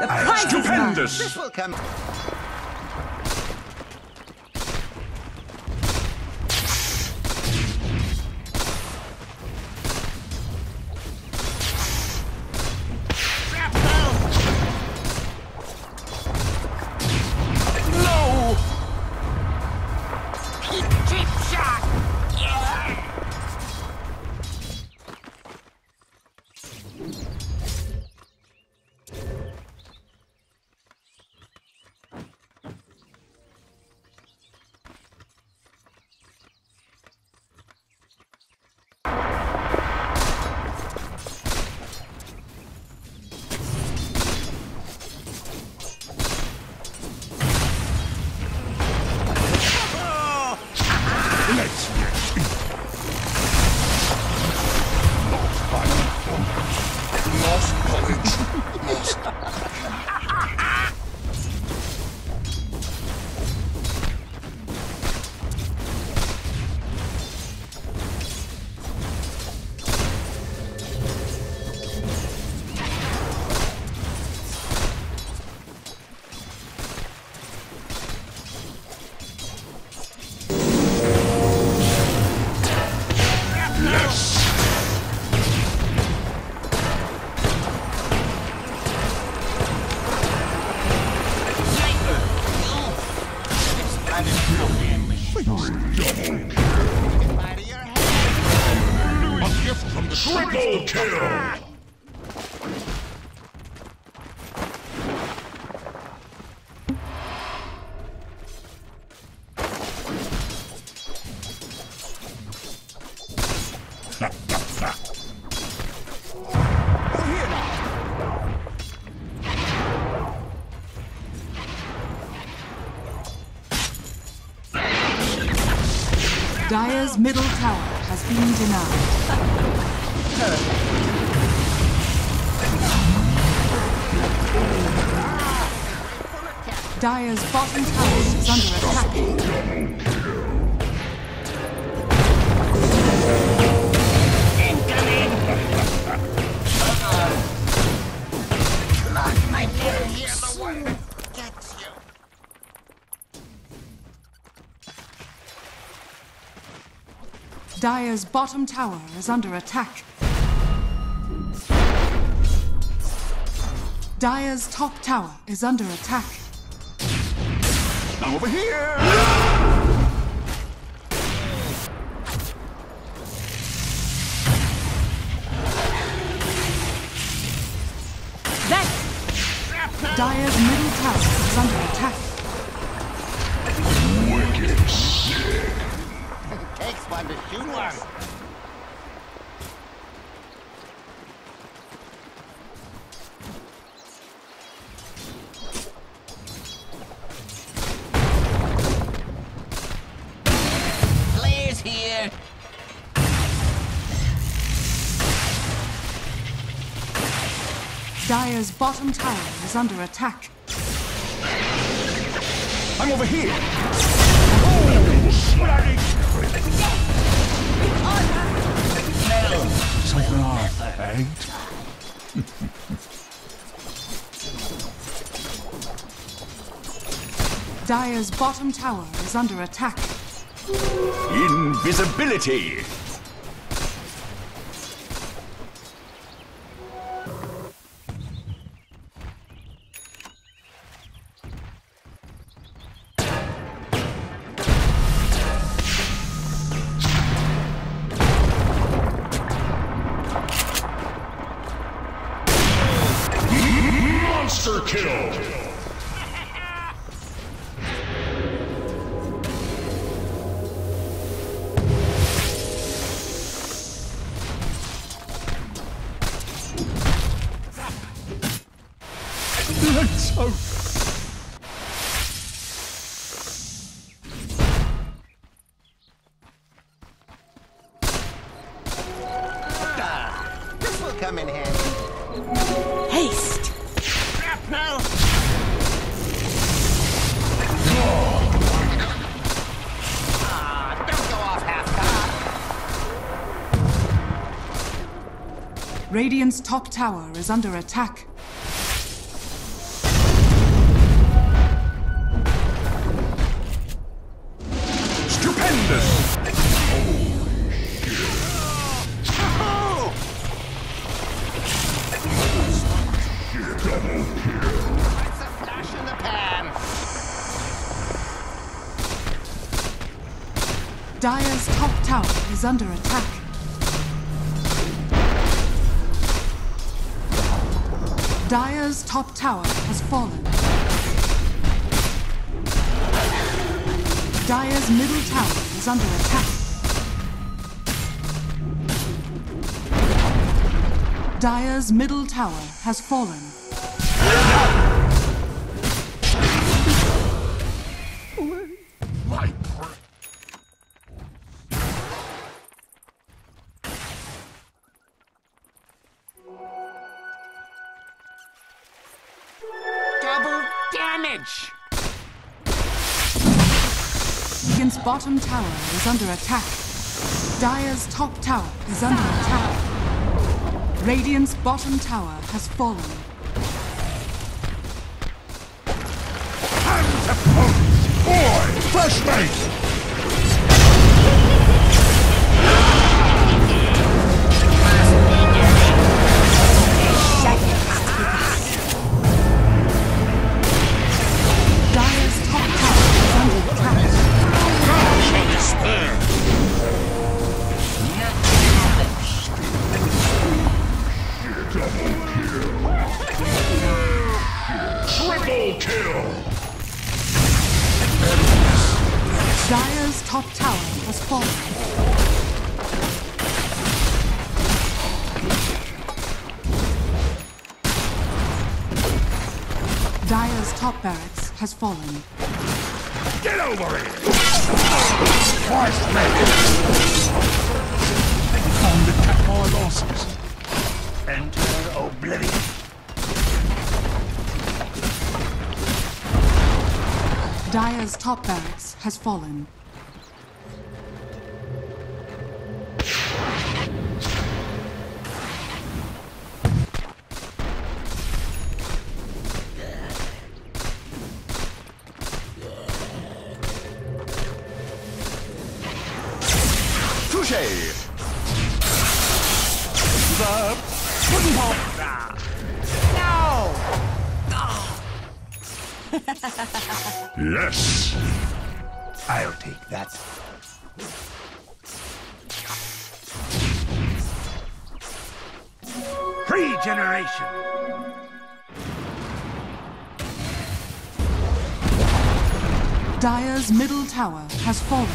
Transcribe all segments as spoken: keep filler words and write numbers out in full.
The prize is stupendous. This will come. Triple kill! Dire's middle tower has been denied. Dire's bottom tower is under attack. Incoming! Uh-oh. Lock my parents. Here's the word. Gets you. Dire's bottom tower is under attack. Dire's top tower is under attack. Over here! That! Dire's middle tower is under attack. Wicked sick. It takes one to shoot one. Here. Dire's bottom tower is under attack. I'm over here. Oh, bloody no. Something off, eh? Dire's bottom tower is under attack. Invisibility! Monster kill! Let's hope. Ah, this will come in handy. Haste. Shrapnel. Radiant's top tower is under attack. Stupendous! Oh, shit. Oh. Shit, double kill. That's a flash in the pan. Dire's top tower is under attack. Dire's top tower has fallen. Dire's middle tower is under attack. Dire's middle tower has fallen. Dire's bottom tower is under attack. Dire's top tower is under attack. Radiant's bottom tower has fallen. Hands up, boy! Flashbang! Dire's top tower has fallen. Dire's top barracks has fallen. Get over it! Christ, man! Come to cut my losses. Enter oblivion. Dire's top barracks has fallen. Touché! The wooden pop! No! Yes! I'll take that. Regeneration! Dire's middle tower has fallen.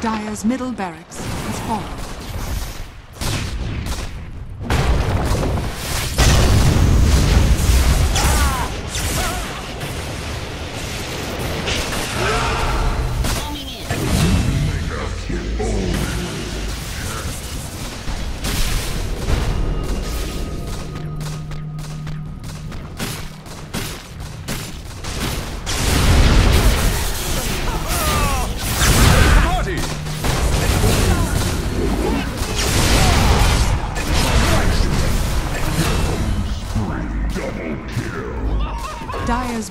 Dire's middle barracks has fallen. Dire's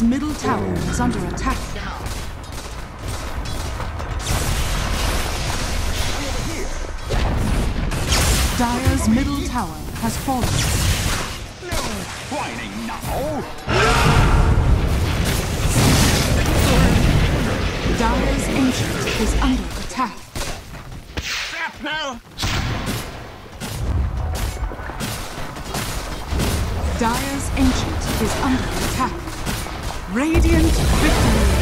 Dyer's middle tower is under attack. Dyer's middle tower has fallen. No whining now! Dyer's ancient is under attack. Shrapnel! Dyer's ancient is under attack. Radiant victory!